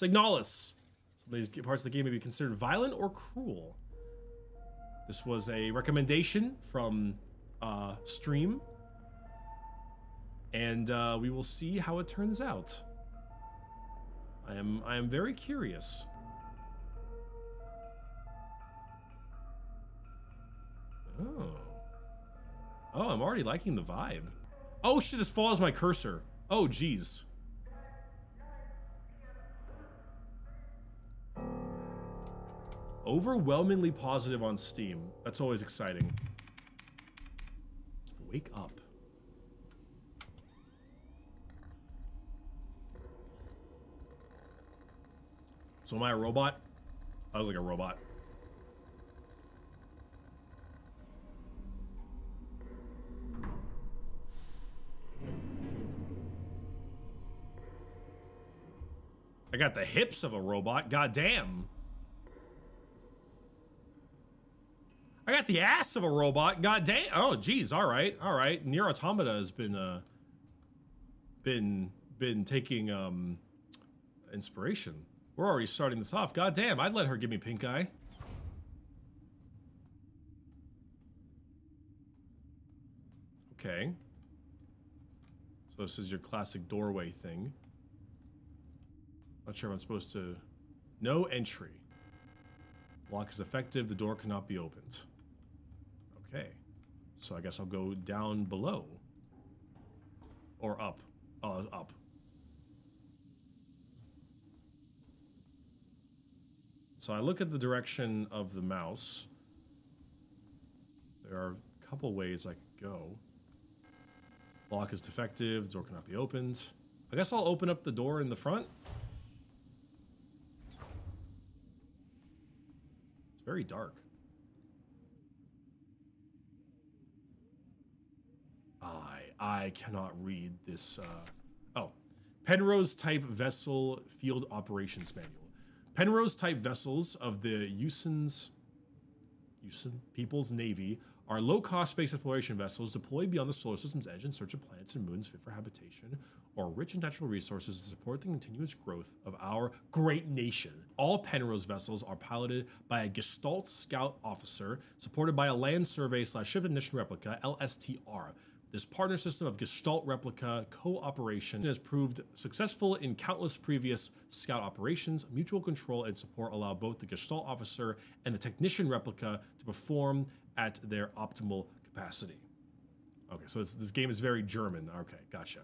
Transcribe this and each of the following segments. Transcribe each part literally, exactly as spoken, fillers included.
Signalis. Some of these parts of the game may be considered violent or cruel. This was a recommendation from uh, Stream. And uh, we will see how it turns out. I am, I am very curious. Oh. Oh, I'm already liking the vibe. Oh shit, this follows my cursor. Oh, geez. Overwhelmingly positive on Steam. That's always exciting. Wake up. So am I a robot? I look like a robot. I got the hips of a robot, goddamn. I got the ass of a robot, goddamn. Oh, geez, all right, all right. Nier Automata has been, uh, been, been taking um, inspiration. We're already starting this off. God damn, I'd let her give me pink eye. Okay. So this is your classic doorway thing. Not sure if I'm supposed to... No entry. Lock is effective. The door cannot be opened. Okay. So I guess I'll go down below. Or up. Oh, up. So I look at the direction of the mouse. There are a couple ways I could go. Lock is defective, the door cannot be opened. I guess I'll open up the door in the front. It's very dark. I, I cannot read this, uh, oh. Penrose type vessel field operations manual. Penrose type vessels of the Yusen's Yusen People's Navy are low-cost space exploration vessels deployed beyond the solar system's edge in search of planets and moons fit for habitation or rich in natural resources to support the continuous growth of our great nation. All Penrose vessels are piloted by a Gestalt scout officer supported by a land survey slash ship ignition replica, L S T R. This partner system of Gestalt replica cooperation has proved successful in countless previous scout operations. Mutual control and support allow both the Gestalt officer and the technician replica to perform at their optimal capacity. Okay, so this, this game is very German. Okay, gotcha.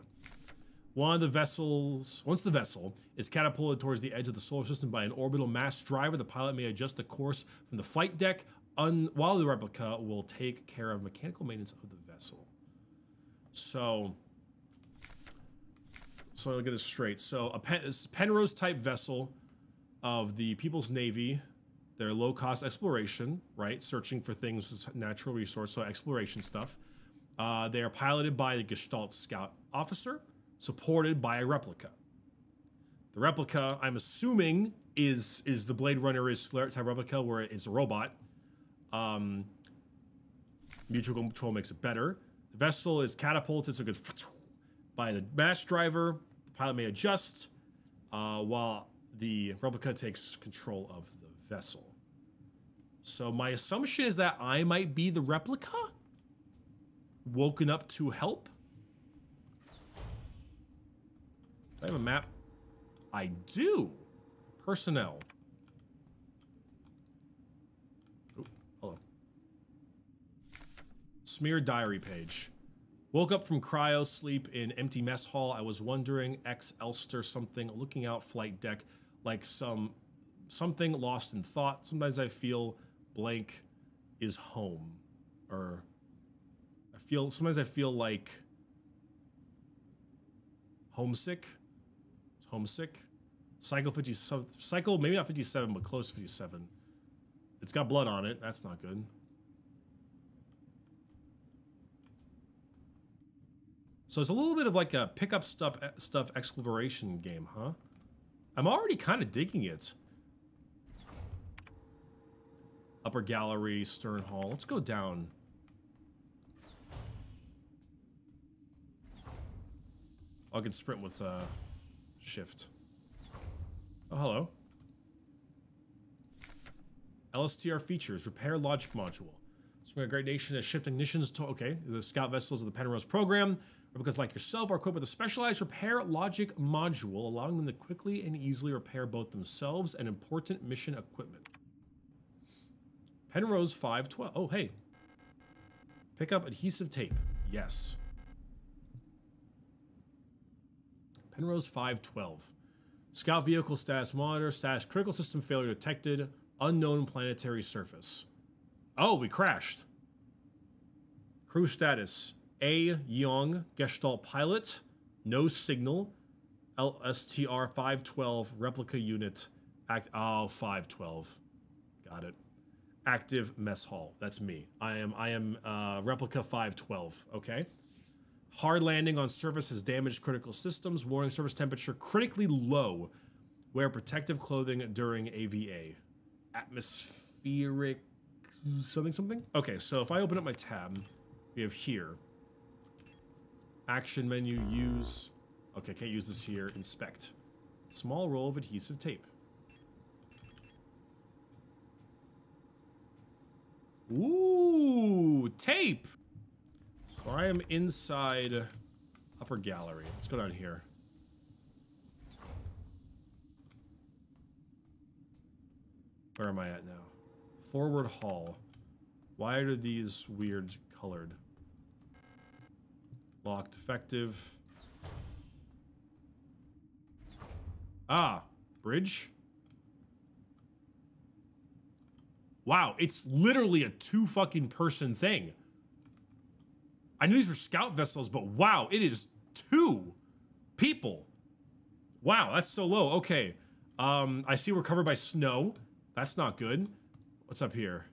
One of the vessels, once the vessel is catapulted towards the edge of the solar system by an orbital mass driver, the pilot may adjust the course from the flight deck un, while the replica will take care of mechanical maintenance of the vessel. So, so I'll get this straight. So a Pen Penrose type vessel of the People's Navy, their low cost exploration, right? Searching for things with natural resource, so exploration stuff. Uh, they are piloted by the Gestalt Scout officer, supported by a replica. The replica, I'm assuming, is is the Blade Runner is type replica where it's a robot. Um, mutual control makes it better. Vessel is catapulted, so it goes by the mass driver. The pilot may adjust uh, while the replica takes control of the vessel. So my assumption is that I might be the replica, woken up to help. Do I have a map? I do. Personnel. Smear diary page. Woke up from cryo sleep in empty mess hall. I was wondering, ex Elster something, looking out flight deck like some something lost in thought. Sometimes I feel blank is home. Or I feel sometimes I feel like homesick. Homesick. Cycle fifty cycle, maybe not fifty-seven, but close to fifty-seven. It's got blood on it. That's not good. So it's a little bit of like a pick up stuff stuff exploration game, huh? I'm already kind of digging it. Upper gallery, stern hall. Let's go down. Oh, I can sprint with uh, shift. Oh, Oh, hello. L S T R features, repair logic module. So a great nation has shipped ignitions to, okay, the scout vessels of the Penrose program. Replicants like yourself are equipped with a specialized repair logic module, allowing them to quickly and easily repair both themselves and important mission equipment. Penrose five twelve, oh hey. Pick up adhesive tape, yes. Penrose five twelve. Scout vehicle status monitor, status critical system failure detected, unknown planetary surface. Oh, we crashed. Crew status, Aeon, Gestalt pilot, no signal, L S T R five twelve, replica unit, act, oh, five twelve, got it. Active mess hall, that's me. I am, I am uh, replica five twelve, okay? Hard landing on surface has damaged critical systems, warning surface temperature critically low. Wear protective clothing during A V A. Atmospheric something something? Okay, so if I open up my tab, we have here. Action menu, use. Okay, can't use this here. Inspect. Small roll of adhesive tape. Ooh, tape! So I am inside upper gallery. Let's go down here. Where am I at now? Forward hall. Why are these weird colored? Locked effective. Ah, bridge. Wow, it's literally a two fucking person thing. I knew these were scout vessels, but wow, it is two people. Wow, that's so low. Okay, um, I see we're covered by snow. That's not good. What's up here?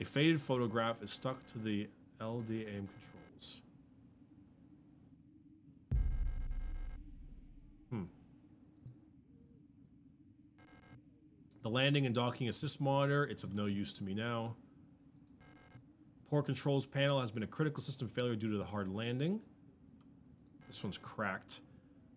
A faded photograph is stuck to the L D aim controls. Hmm. The landing and docking assist monitor, it's of no use to me now. Port controls panel has been a critical system failure due to the hard landing. This one's cracked.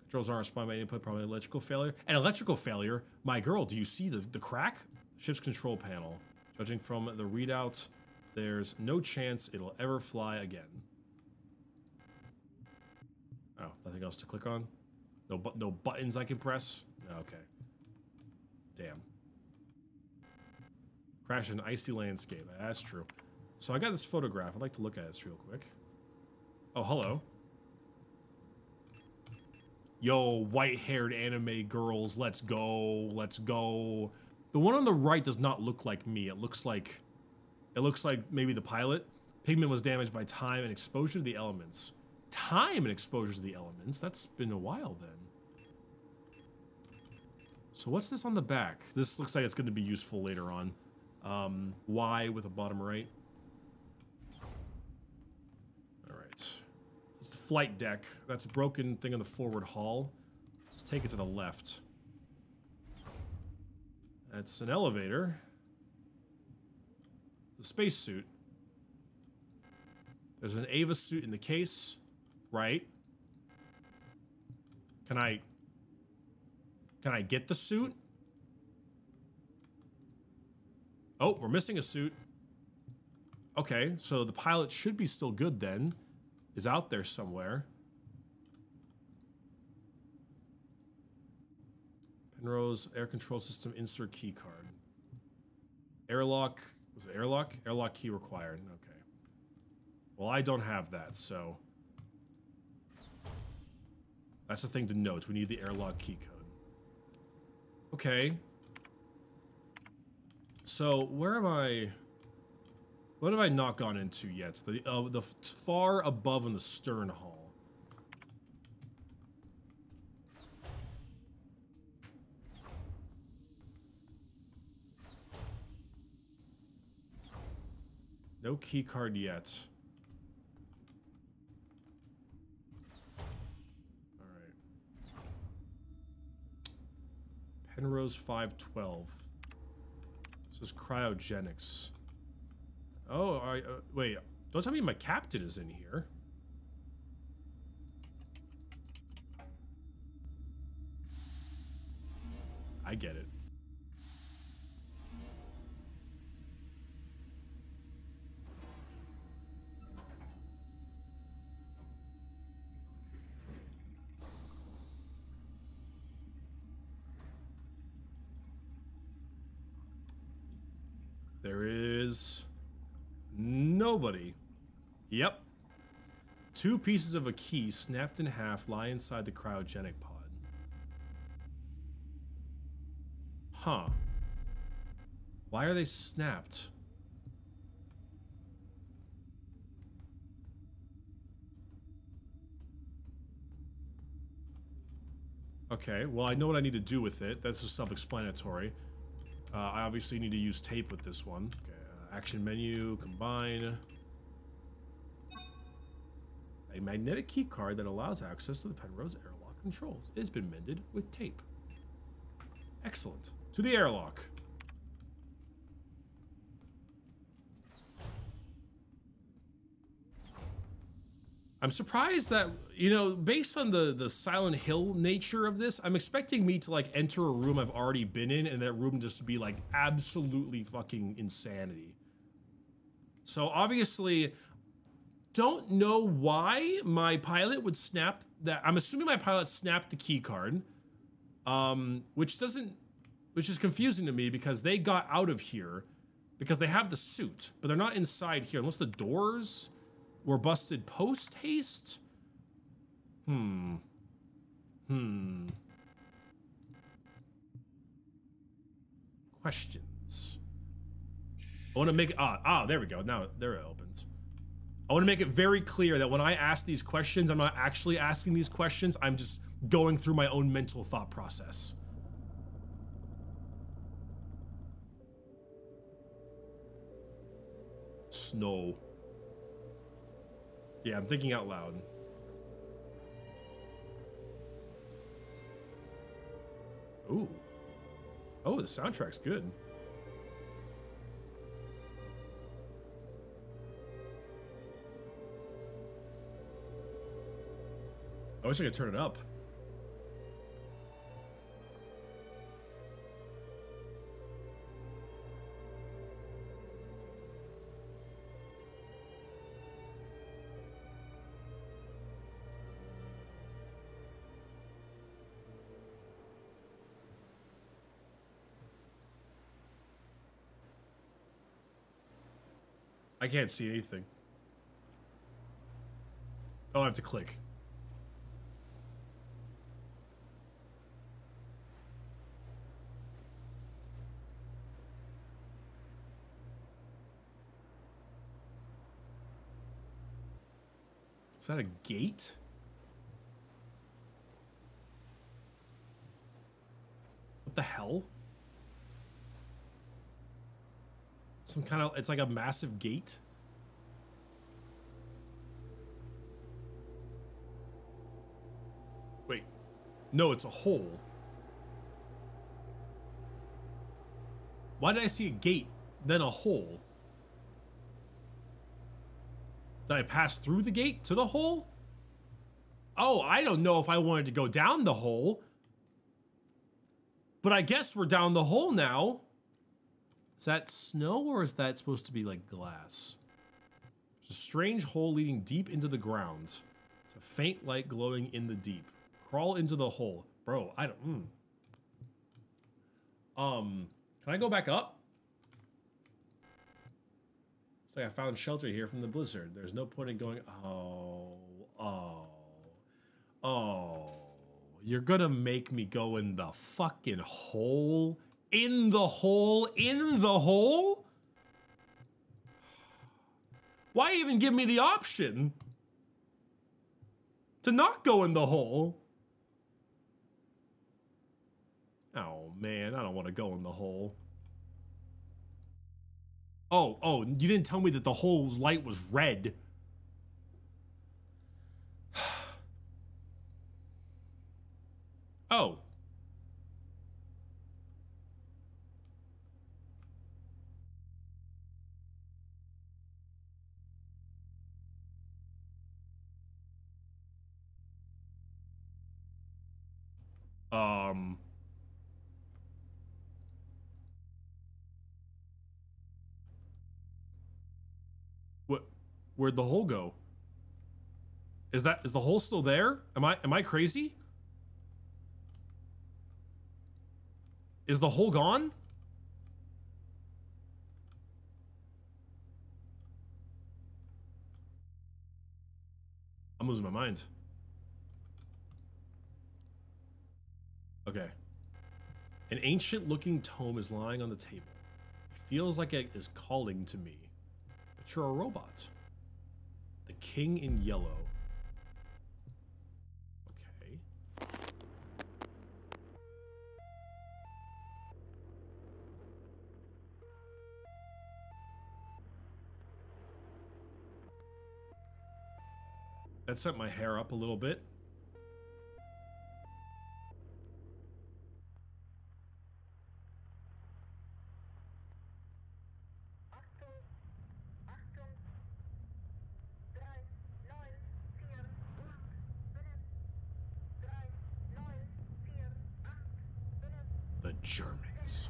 Controls aren't responding by input, probably electrical failure. An electrical failure? My girl, do you see the, the crack? Ship's control panel. Judging from the readout, there's no chance it'll ever fly again. Oh, nothing else to click on? No, bu no buttons I can press? Okay. Damn. Crash in an icy landscape. That's true. So I got this photograph. I'd like to look at this real quick. Oh, hello. Yo, white-haired anime girls, let's go, let's go. The one on the right does not look like me. It looks like, it looks like maybe the pilot. Pigment was damaged by time and exposure to the elements. Time and exposure to the elements? That's been a while then. So what's this on the back? This looks like it's gonna be useful later on. Um, Y with a bottom right. Flight deck. That's a broken thing in the forward hall. Let's take it to the left. That's an elevator. The spacesuit. There's an Ava suit in the case, right? Can I... Can I get the suit? Oh, we're missing a suit. Okay, so the pilot should be still good then. Is out there somewhere. Penrose air control system insert key card. Airlock, was it airlock? Airlock key required, okay. Well, I don't have that, so. That's the thing to note, we need the airlock key code. Okay. So where am I? What have I not gone into yet? The uh, the far above in the stern hall. No key card yet. All right. Penrose five twelve. This is cryogenics. Oh, I, uh, wait, don't tell me my captain is in here. I get it. There is nobody. Yep. Two pieces of a key snapped in half lie inside the cryogenic pod. Huh. Why are they snapped? Okay, well, I know what I need to do with it. That's just self-explanatory. Uh, I obviously need to use tape with this one. Okay, uh, action menu, combine. A magnetic key card that allows access to the Penrose airlock controls. It has been mended with tape. Excellent. To the airlock. I'm surprised that, you know, based on the, the Silent Hill nature of this, I'm expecting me to, like, enter a room I've already been in and that room just to be, like, absolutely fucking insanity. So, obviously, don't know why my pilot would snap that. I'm assuming my pilot snapped the key card, um, which doesn't, which is confusing to me because they got out of here because they have the suit, but they're not inside here unless the doors were busted post-haste? Hmm. Hmm. Questions. I want to make... Ah, ah, there we go. Now, there it opens. I want to make it very clear that when I ask these questions, I'm not actually asking these questions. I'm just going through my own mental thought process. Snow. Yeah, I'm thinking out loud. Ooh. Oh, the soundtrack's good. I wish I could turn it up. I can't see anything. Oh, I have to click. Is that a gate? What the hell? Some kind of, it's like a massive gate. Wait, no, it's a hole. Why did I see a gate, then a hole? Did I pass through the gate to the hole? Oh, I don't know if I wanted to go down the hole, but I guess we're down the hole now. Is that snow or is that supposed to be like glass? There's a strange hole leading deep into the ground. It's a faint light glowing in the deep. Crawl into the hole. Bro, I don't... Mm. Um, can I go back up? Looks like I found shelter here from the blizzard. There's no point in going... Oh, oh, oh. You're gonna make me go in the fucking hole? In the hole, in the hole? Why even give me the option to not go in the hole? Oh man, I don't want to go in the hole. Oh, oh, you didn't tell me that the hole's light was red. Oh. Um, Where'd the hole go? Is that, is the hole still there? Am I, am I crazy? Is the hole gone? I'm losing my mind. Okay. An ancient looking tome is lying on the table. It feels like it is calling to me. But you're a robot. The king in yellow. Okay. That sent my hair up a little bit. Germans.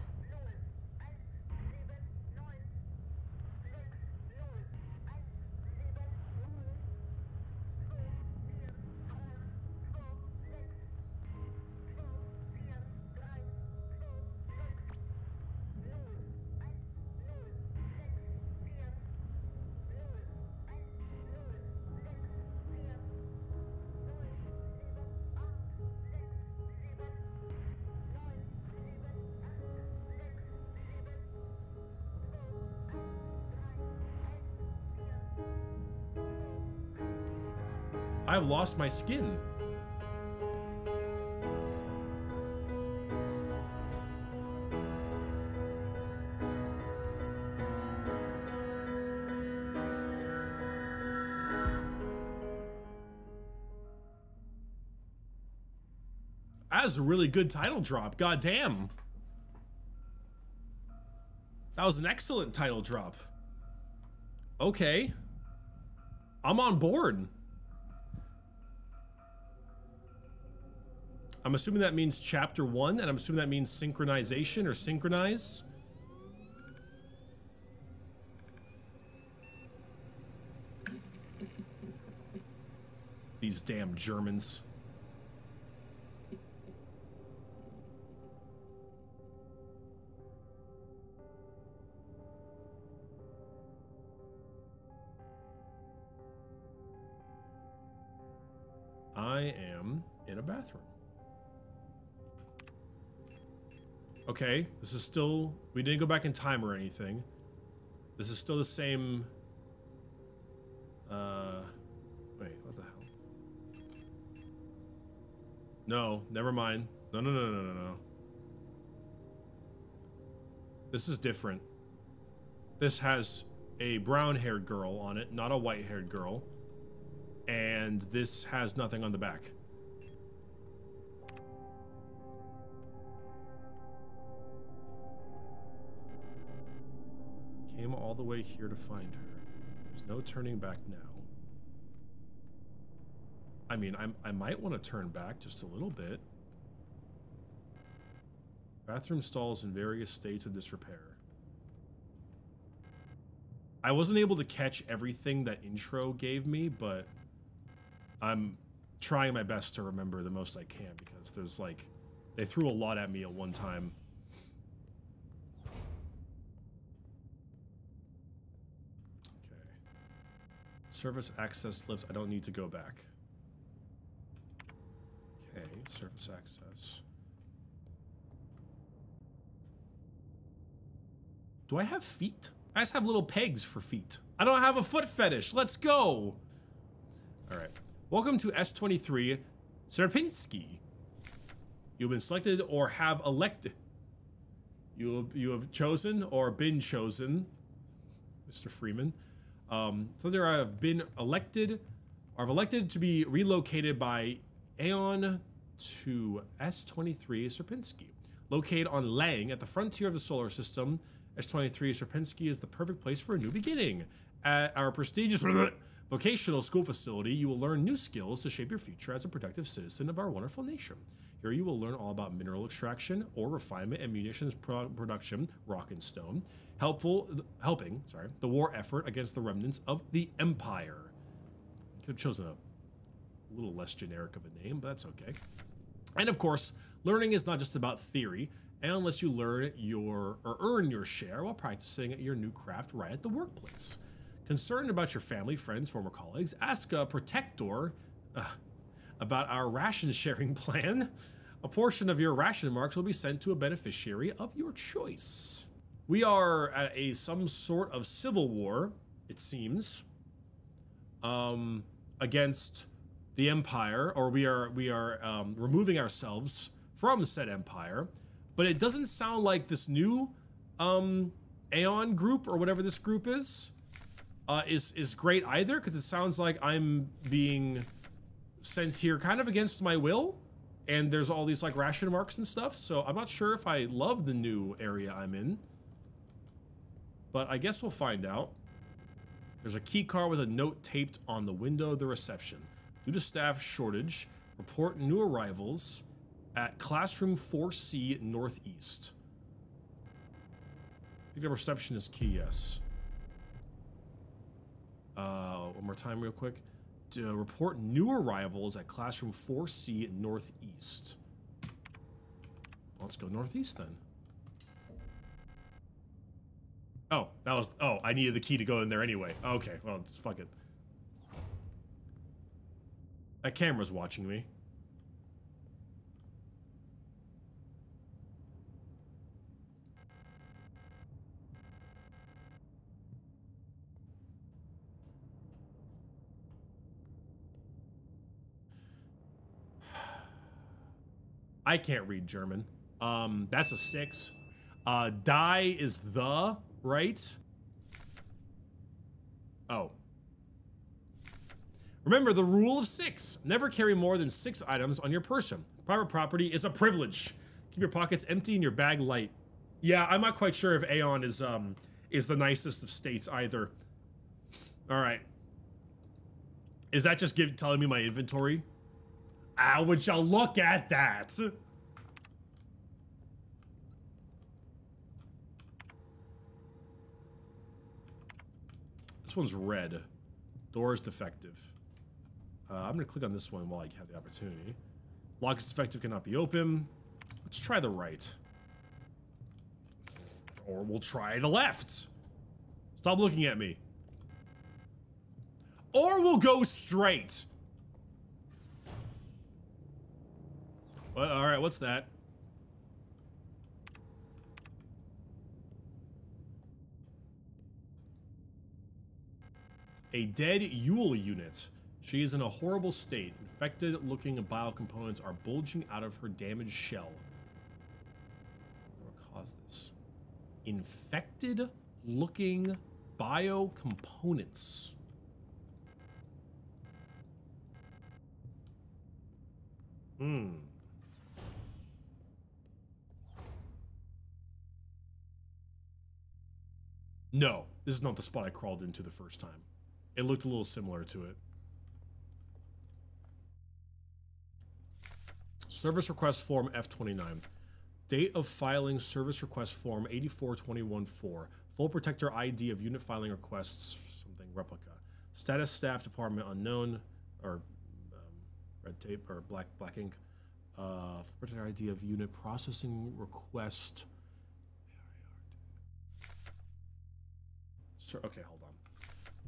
I've lost my skin. That was a really good title drop. God damn. That was an excellent title drop. Okay. I'm on board. I'm assuming that means chapter one, and I'm assuming that means synchronization or synchronize. These damn Germans. I am in a bathroom. Okay, this is still, we didn't go back in time or anything. This is still the same, uh, wait, what the hell? No, never mind. No, no, no, no, no, no. This is different. This has a brown-haired girl on it, not a white-haired girl. And this has nothing on the back. Came all the way here to find her. There's no turning back now. I mean, I'm, I might want to turn back just a little bit. Bathroom stalls in various states of disrepair. I wasn't able to catch everything that intro gave me, but I'm trying my best to remember the most I can because there's like, they threw a lot at me at one time. Surface access lift, I don't need to go back. Okay, surface access. Do I have feet? I just have little pegs for feet. I don't have a foot fetish, let's go! All right, welcome to S twenty-three Sierpinski. You've been selected or have elected. You, you have chosen or been chosen, Mister Freeman. Um, so there have been elected, or have elected to be relocated by Aeon to S twenty-three Sierpinski. Located on Lang at the frontier of the solar system, S twenty-three Sierpinski is the perfect place for a new beginning. At our prestigious vocational school facility, you will learn new skills to shape your future as a productive citizen of our wonderful nation. Here you will learn all about mineral extraction, ore refinement, and munitions pro production, rock and stone, helpful helping, sorry, the war effort against the remnants of the Empire. Could have chosen a little less generic of a name, but that's okay. And of course, learning is not just about theory, and unless you learn your or earn your share while practicing your new craft right at the workplace. Concerned about your family, friends, former colleagues, ask a protector uh, about our ration sharing plan. A portion of your ration marks will be sent to a beneficiary of your choice. We are at a some sort of civil war, it seems, um, against the Empire, or we are we are um, removing ourselves from said Empire. But it doesn't sound like this new um, Aeon group or whatever this group is uh, is is great either, because it sounds like I'm being sent here kind of against my will, and there's all these like ration marks and stuff. So I'm not sure if I love the new area I'm in, but I guess we'll find out. There's a key card with a note taped on the window of the reception. Due to staff shortage, report new arrivals at classroom four C northeast. I think the reception is key, yes. Uh, one more time real quick. To report new arrivals at classroom four C northeast. Let's go northeast then. Oh, that was, oh, I needed the key to go in there anyway. Okay, well, just fuck it. That camera's watching me. I can't read German. Um, that's a six. Uh, die is the, right? Oh. Remember the rule of six. Never carry more than six items on your person. Private property is a privilege. Keep your pockets empty and your bag light. Yeah, I'm not quite sure if Aeon is, um, is the nicest of states either. All right. Is that just give, telling me my inventory? Ah, would y'all look at that? This one's red. Door is defective. Uh, I'm gonna click on this one while I have the opportunity. Lock is defective, cannot be open. Let's try the right. Or we'll try the left. Stop looking at me. Or we'll go straight. Well, all right, what's that? A dead Yule unit. She is in a horrible state. Infected looking biocomponents are bulging out of her damaged shell. What caused this? Infected looking biocomponents. Hmm. No, this is not the spot I crawled into the first time. It looked a little similar to it. Service request form F twenty-nine. Date of filing service request form eight four two one four. Full protector I D of unit filing requests, something replica. Status staff department unknown, or um, red tape, or black, black ink. Uh, full protector I D of unit processing request. Sir, okay, hold on.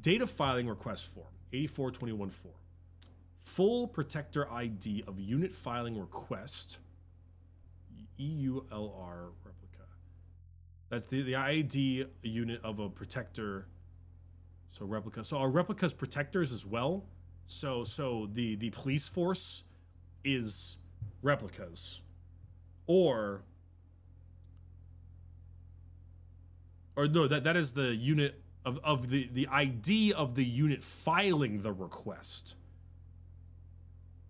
Date of filing request form, eight four two one four. Full protector I D of unit filing request, E U L R replica. That's the, the I D unit of a protector, so replica. So our replica's protectors as well. So so the, the police force is replicas. Or... Or no, that, that is the unit of, of the, the I D of the unit filing the request.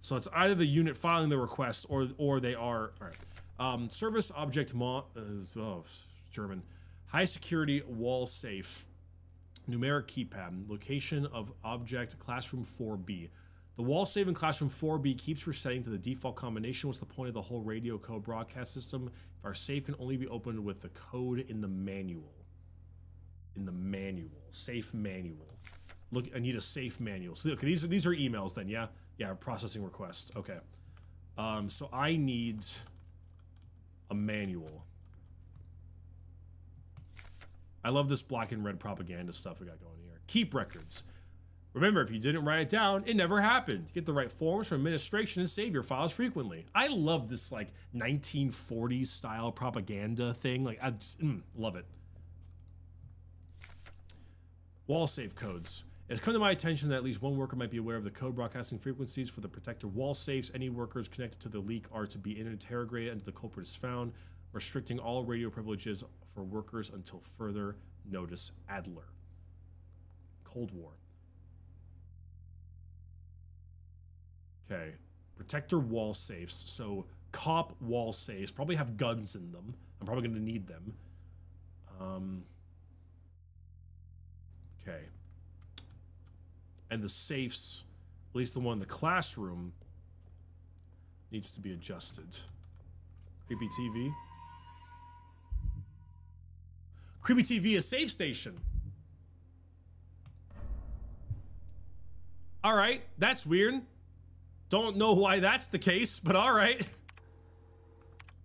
So it's either the unit filing the request or or they are, all right. Um, service object, mo uh, oh, German. High security wall safe, numeric keypad, location of object classroom four B. The wall save in classroom four B keeps resetting to the default combination. What's the point of the whole radio code broadcast system if our safe can only be opened with the code in the manual? In the manual, safe manual. Look, I need a safe manual. So okay, these are these are emails then, yeah? Yeah, processing requests. Okay. Um, so I need a manual. I love this black and red propaganda stuff we got going here. Keep records. Remember, if you didn't write it down, it never happened. Get the right forms from administration and save your files frequently. I love this like nineteen forties style propaganda thing. Like I just, mm, love it. Wall save codes. It's come to my attention that at least one worker might be aware of the code broadcasting frequencies for the protector wall safes. Any workers connected to the leak are to be interrogated until the culprit is found, restricting all radio privileges for workers until further notice. Adler. Cold War. Okay. Protector wall safes. So cop wall safes probably have guns in them. I'm probably going to need them. Um... Okay. And the safes, at least the one in the classroom, needs to be adjusted. Creepy T V. Creepy T V is safe station. All right, that's weird. Don't know why that's the case, but all right.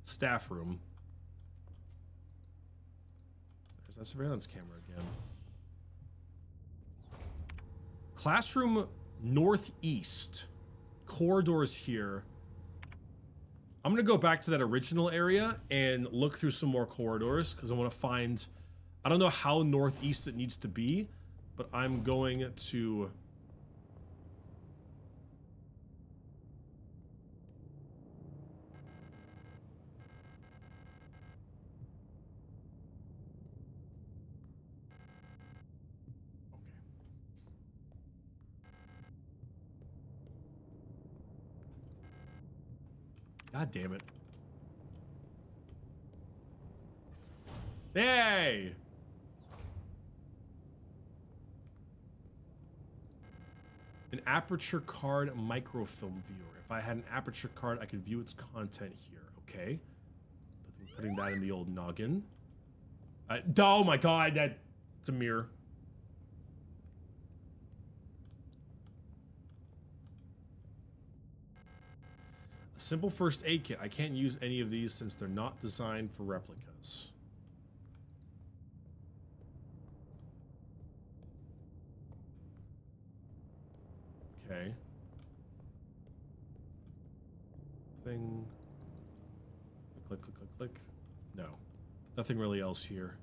Staff room. There's that surveillance camera again. Classroom northeast, corridors here. I'm gonna go back to that original area and look through some more corridors because I want to find, I don't know how northeast it needs to be, but I'm going to God damn it. Hey! An aperture card microfilm viewer. If I had an aperture card, I could view its content here. Okay. Putting that in the old noggin. Uh, oh my god, that, it's a mirror. Simple first aid kit. I can't use any of these since they're not designed for replicas. Okay. Thing. Click, click, click, click. No. Nothing really else here.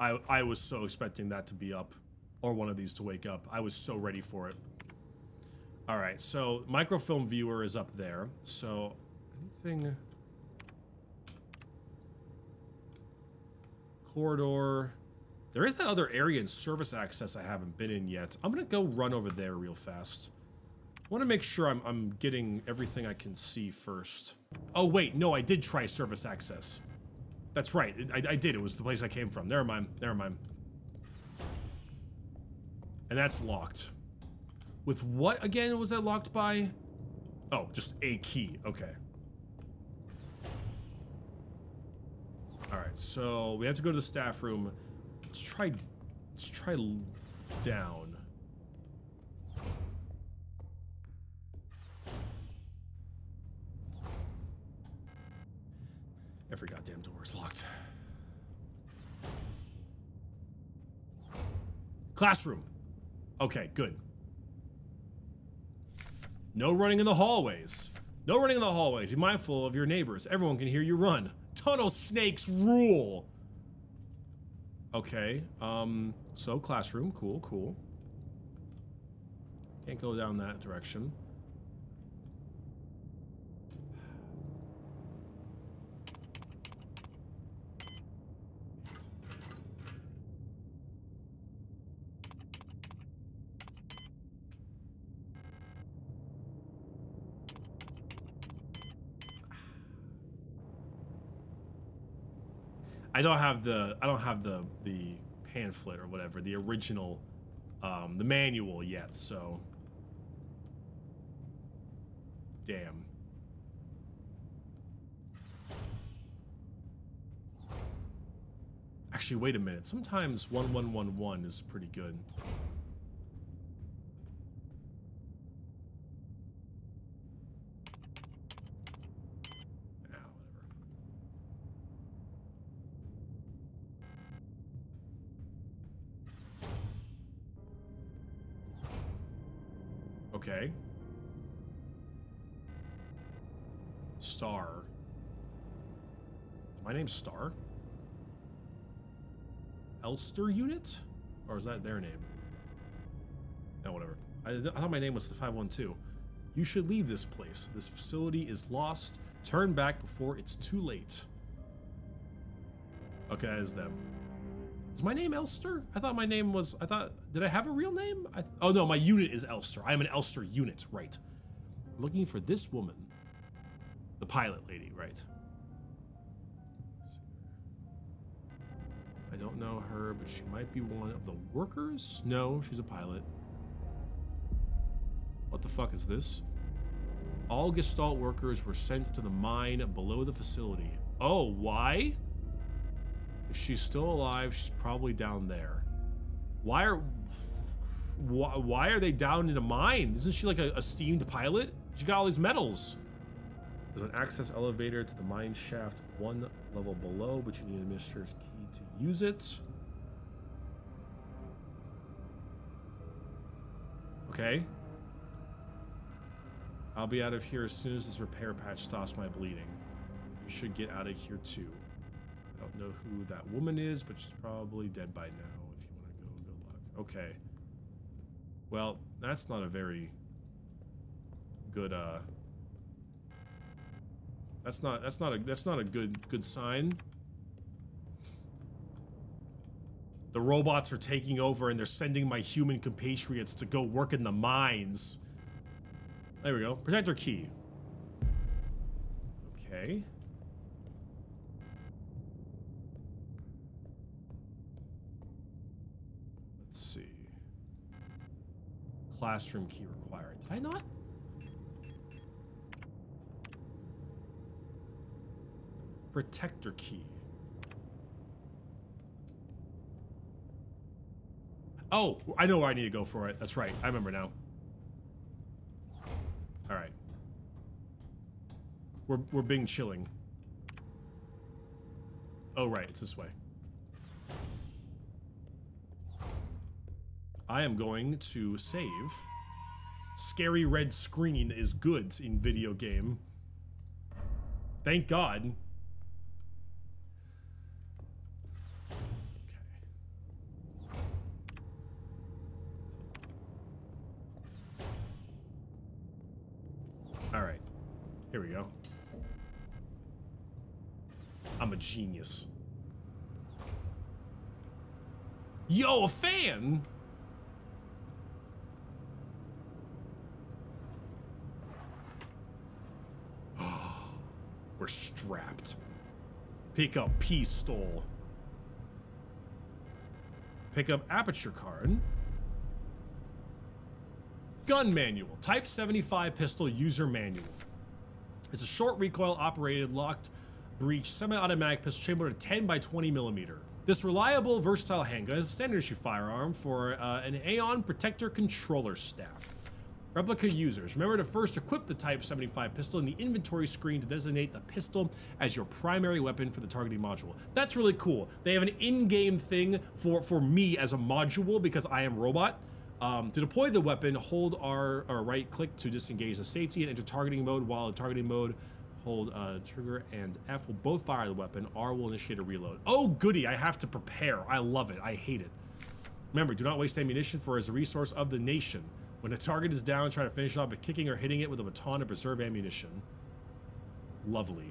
I, I was so expecting that to be up. Or one of these to wake up. I was so ready for it. All right, so microfilm viewer is up there. So anything? Corridor. There is that other area in service access I haven't been in yet. I'm gonna go run over there real fast. I wanna make sure I'm, I'm getting everything I can see first. Oh wait, no, I did try service access. That's right, I, I did, it was the place I came from. Never mind, never mind. And that's locked. With what, again, was that locked by? Oh, just a key. Okay. All right, so we have to go to the staff room. Let's try, let's try down. Every goddamn door is locked. Classroom. Okay, good. No running in the hallways. No running in the hallways. Be mindful of your neighbors. Everyone can hear you run. Tunnel snakes rule. Okay. Um. So classroom. Cool. Cool. Can't go down that direction. I don't have the I don't have the the pamphlet or whatever, the original um, the manual yet, so... Damn. Actually, wait a minute. Sometimes one one one one is pretty good. Okay. Star. My name's Star? Elster unit? Or is that their name? No, whatever. I, I thought my name was the five one two. You should leave this place. This facility is lost. Turn back before it's too late. Okay, it's them. Is my name Elster? I thought my name was... I thought... Did I have a real name? I, oh, no, my unit is Elster. I am an Elster unit, right. Looking for this woman. The pilot lady, right. I don't know her, but she might be one of the workers? No, she's a pilot. What the fuck is this? All Gestalt workers were sent to the mine below the facility. Oh, why? If she's still alive, she's probably down there. Why are... Why, why are they down in a mine? Isn't she like a esteemed pilot? She got all these medals. There's an access elevator to the mine shaft one level below, but you need an administrator's key to use it. Okay. I'll be out of here as soon as this repair patch stops my bleeding. You should get out of here too. I don't know who that woman is, but she's probably dead by now. If you want to go, good luck. Okay. Well, that's not a very good, uh... That's not, that's not a, that's not a good, good sign. The robots are taking over and they're sending my human compatriots to go work in the mines. There we go. Protector key. Okay. Let's see. Classroom key required. Did I not? Protector key. Oh, I know where I need to go for it. That's right. I remember now. All right. We're, we're being chilling. Oh, right. It's this way. I am going to save. Scary red screen is good in video game. Thank God. Okay. All right. Here we go. I'm a genius. Yo, a fan. We're strapped. Pick up pistol. Pick up aperture card. Gun manual. Type seventy-five pistol user manual. It's a short recoil operated locked breech semi-automatic pistol chambered at ten by twenty millimeter. This reliable, versatile handgun is a standard issue firearm for uh, an Aeon Protector controller staff. Replica users, remember to first equip the Type seventy-five pistol in the inventory screen to designate the pistol as your primary weapon for the targeting module. That's really cool. They have an in-game thing for, for me as a module because I am robot. Um, to deploy the weapon, hold R or right click to disengage the safety and enter targeting mode. While in targeting mode, hold uh, trigger and F will both fire the weapon. R will initiate a reload. Oh goody, I have to prepare. I love it, I hate it. Remember, do not waste ammunition for as a resource of the nation. When a target is down, try to finish it off by kicking or hitting it with a baton to preserve ammunition. Lovely.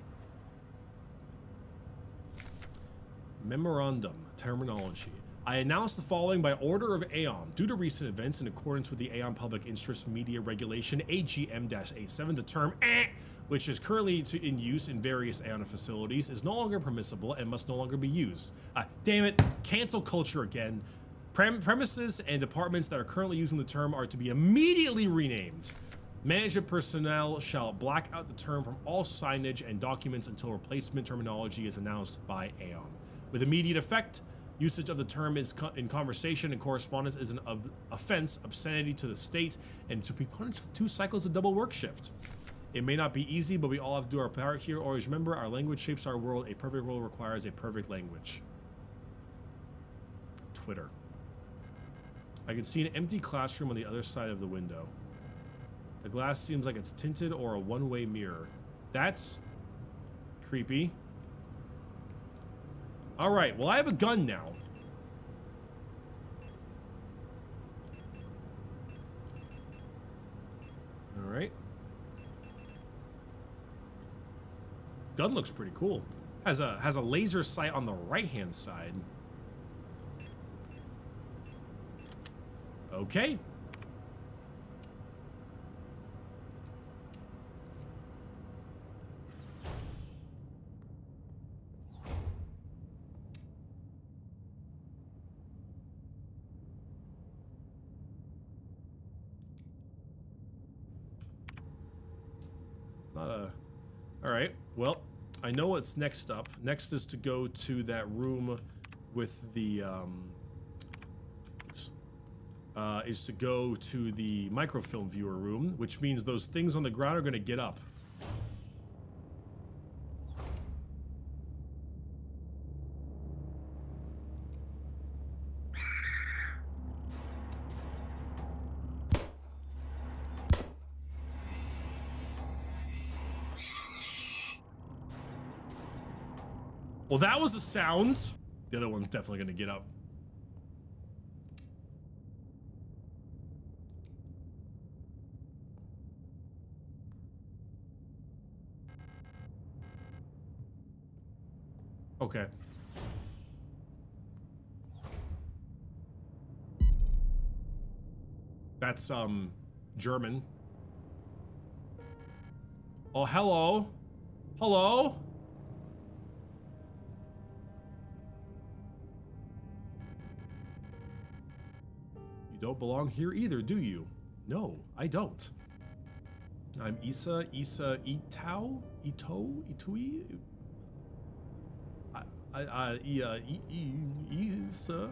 Memorandum. Terminology. I announce the following by order of Aeon. Due to recent events in accordance with the Aeon Public Interest Media Regulation A G M eighty-seven, the term eh, which is currently to, in use in various Aeon facilities, is no longer permissible and must no longer be used. Ah, damn it. Cancel culture again. Prem premises and departments that are currently using the term are to be immediately renamed. Management personnel shall black out the term from all signage and documents until replacement terminology is announced by Aeon. With immediate effect, usage of the term is co in conversation and correspondence is an ob offense, obscenity to the state, and to be punished with two cycles of double work shift. It may not be easy, but we all have to do our part here. Always remember, our language shapes our world. A perfect world requires a perfect language. Twitter. I can see an empty classroom on the other side of the window. The glass seems like it's tinted or a one-way mirror. That's creepy. All right, well, I have a gun now. All right. Gun looks pretty cool. Has a has a laser sight on the right-hand side. Okay. Not a... All right. Well, I know what's next up. Next is to go to that room with the... Um, Uh, is to go to the microfilm viewer room, which means those things on the ground are going to get up. Well, that was a sound. The other one's definitely going to get up. Okay. That's, um, German. Oh, hello. Hello? You don't belong here either, do you? No, I don't. I'm Isa, Isa Itau? Ito? Itui? I, I, yeah, e, e, e, sir.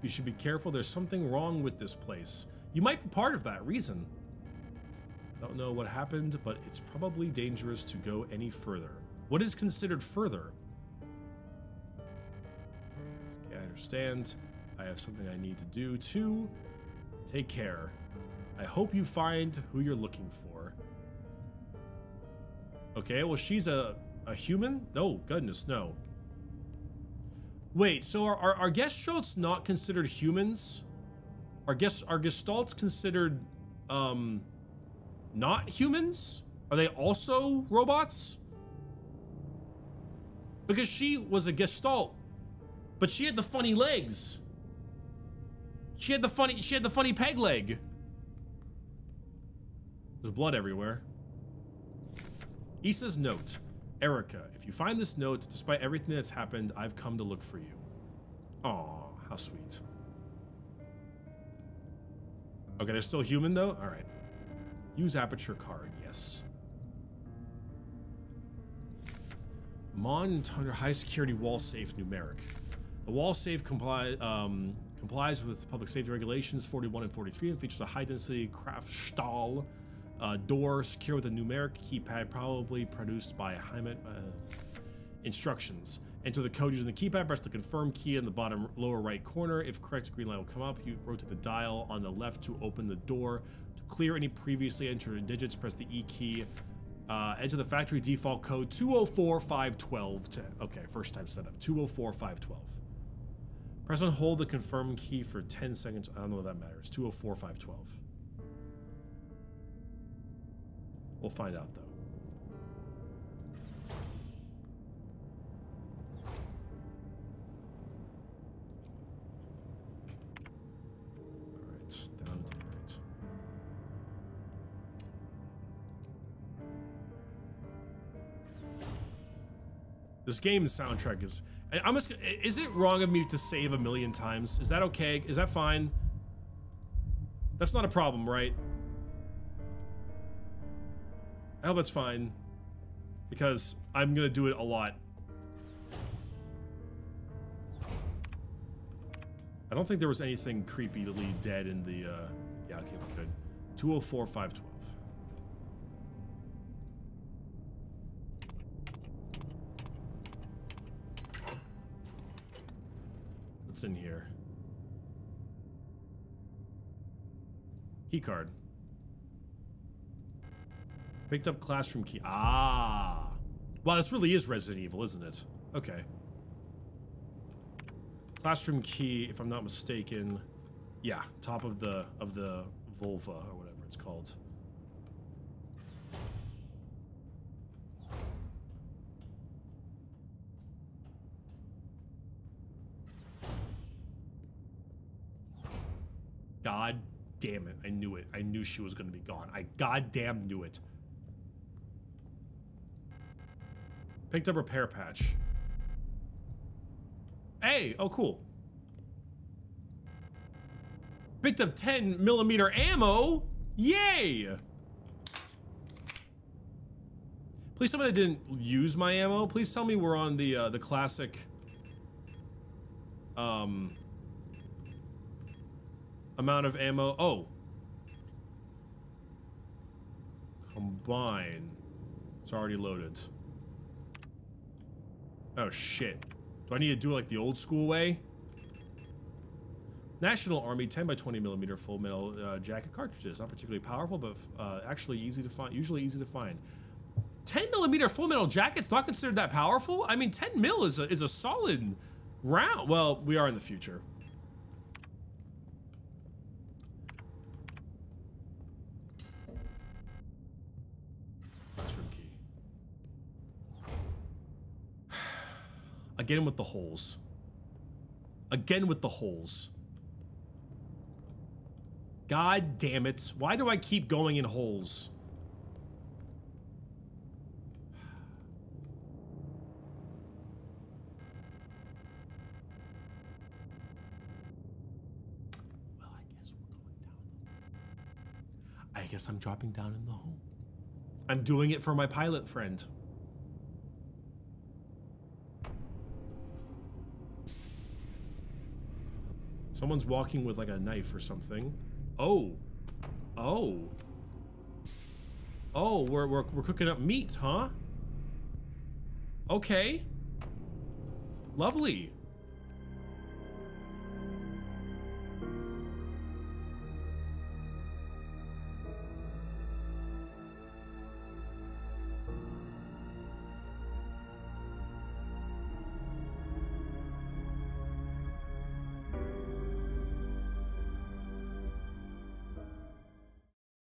You should be careful. There's something wrong with this place. You might be part of that reason. I don't know what happened, but it's probably dangerous to go any further. What is considered further? Okay, I understand. I have something I need to do too. Take care. I hope you find who you're looking for. Okay, well, she's a, a human? No, goodness, no. Wait, so are, are, are Gestalts not considered humans? Are, guess, are Gestalts considered, um, not humans? Are they also robots? Because she was a Gestalt, but she had the funny legs. She had the funny, she had the funny peg leg. There's blood everywhere. Isa's note. Erica, if you find this note, despite everything that's happened, I've come to look for you. Aw, how sweet. Okay, they're still human though? All right. Use aperture card, yes. Mont under high security wall safe numeric. The wall safe comply, um, complies with public safety regulations forty-one and forty-three and features a high density Kraftstahl Uh, door secure with a numeric keypad, probably produced by Heimat. Uh, instructions. Enter the code using the keypad, press the confirm key in the bottom lower right corner. If correct, green light will come up. You rotate the dial on the left to open the door. To clear any previously entered digits, press the E key. Uh, enter the factory default code two oh four five twelve. To, okay, first time setup, two oh four five twelve. Press and hold the confirm key for ten seconds. I don't know what that matters, two oh four five twelve. We'll find out, though. All right, down to the right. This game's soundtrack is... I'm just, is it wrong of me to save a million times? Is that okay? Is that fine? That's not a problem, right? I hope that's fine, because I'm gonna do it a lot. I don't think there was anything creepily dead in the, uh, yeah, okay, we're good. two oh four, five twelve. What's in here? Key card. Picked up classroom key. Ah. Wow, this really is Resident Evil, isn't it? Okay. Classroom key, if I'm not mistaken. Yeah, top of the of the vulva or whatever it's called. God damn it. I knew it. I knew she was gonna be gone. I goddamn knew it. Picked up repair patch. Hey, oh cool. Picked up ten millimeter ammo. Yay! Please tell me I didn't use my ammo. Please tell me we're on the uh, the classic. Um. Amount of ammo. Oh. Combine. It's already loaded. Oh shit. Do I need to do it like the old school way? National Army ten by twenty millimeter full metal uh, jacket cartridges. Not particularly powerful, but uh, actually easy to find. Usually easy to find. ten millimeter full metal jackets not considered that powerful. I mean, ten mil is a, is a solid round. Well, we are in the future. Again with the holes. Again with the holes. God damn it. Why do I keep going in holes? Well, I guess we're going down. I guess I'm dropping down in the hole. I'm doing it for my pilot friend. Someone's walking with like a knife or something. Oh, oh, oh! We're we're we're cooking up meat, huh? Okay. Lovely.